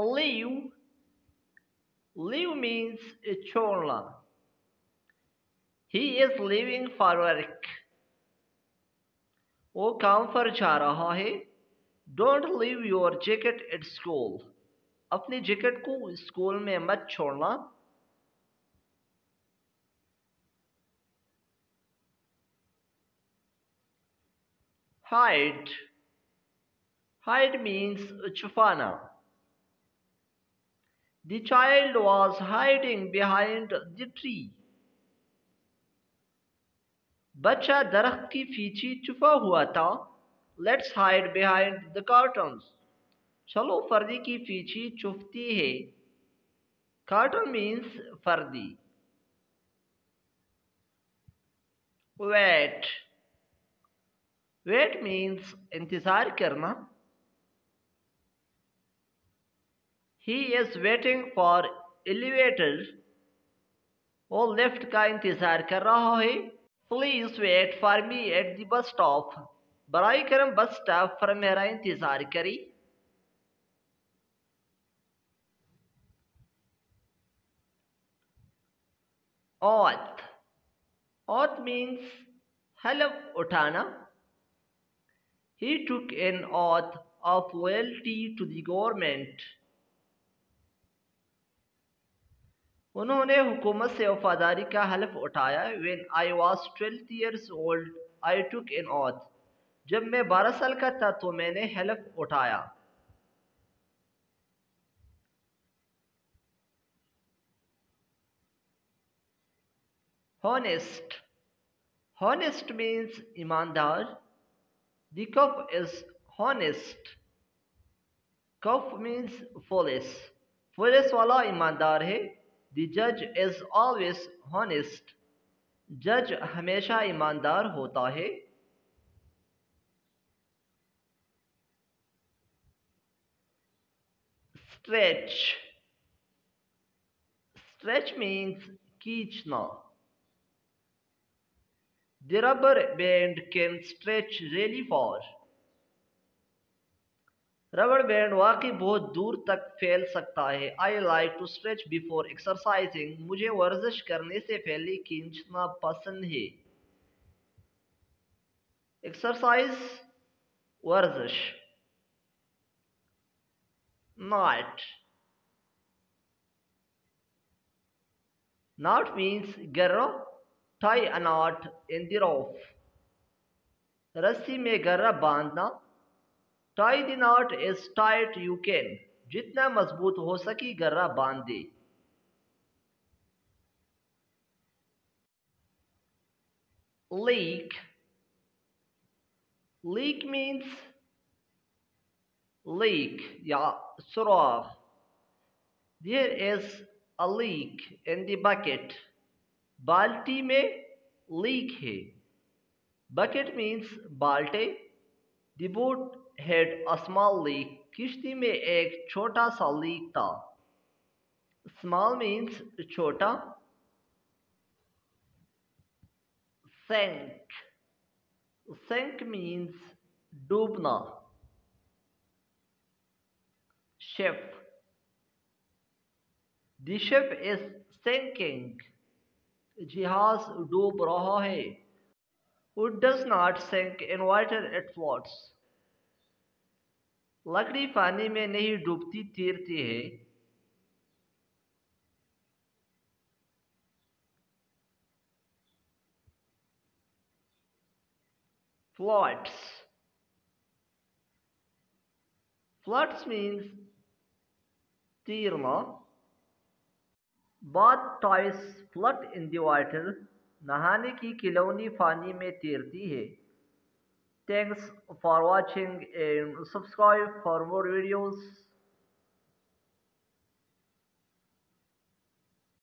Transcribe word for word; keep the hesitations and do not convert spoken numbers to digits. Liu. Liu means Chorla. He is leaving for work. वो काम पर जा रहा है. Don't leave your jacket at school. अपनी जैकेट को स्कूल में मत छोड़ना. Hide. Hide means छुपाना. The child was hiding behind the tree. बच्चा दरख्त की पीछे छुपा हुआ था. Let's hide behind the curtains. चलो फर्दी की पीछे छुपती है. Curtain means फर्दी. Wait. Wait means इंतजार करना. He is waiting for elevator. वो लिफ्ट का इंतजार कर रहा है. Please wait for me at the bus stop. बराए करम बस स्टॉप पर मेरा इंतजार करी. Oath. Oath means हलफ उठाना. He took an oath of loyalty to the government. उन्होंने हुकूमत से वफादारी का हलफ उठाया. When I was twelve years old, I took an oath. जब मैं बारह साल का था तो मैंने हलफ उठाया. Honest. Honest means ईमानदार. The cup is honest. Cup means foolish. Foolish वाला ईमानदार है. The judge is always honest. Judge हमेशा ईमानदार होता है. Stretch. Stretch means खींचना. The rubber band can stretch really far. Rubber band वाकई बहुत दूर तक फैल सकता है. I like to stretch before exercising. मुझे वर्जिश करने से पहले खींचना पसंद है. Exercise वर्जिश. Knot. Knot means गर्रा. Tie a knot in the rope. रस्सी में गर्रा बांधना. Tie the knot as tight you can. जितना मजबूत हो सके गर्रा बांध दे. Leak. Leak means leak या सुराख. There is a leak in the bucket. बाल्टी में लीक है. बकेट मीन्स बाल्टे. The boat had a small leak. किश्ती में एक छोटा सा लीक था. Small मीन्स छोटा. Sink. Sink मीन्स डूबना. Ship. The ship is sinking. जहाज डूब रहा है. It does not sink in water, it floats. लकड़ी पानी में नहीं डूबती, तैरती है. Floats. Floats means तैरना. Bath toys float in the water. नहाने की खिलौनी पानी में तैरती है. Thanks for watching and subscribe for more videos.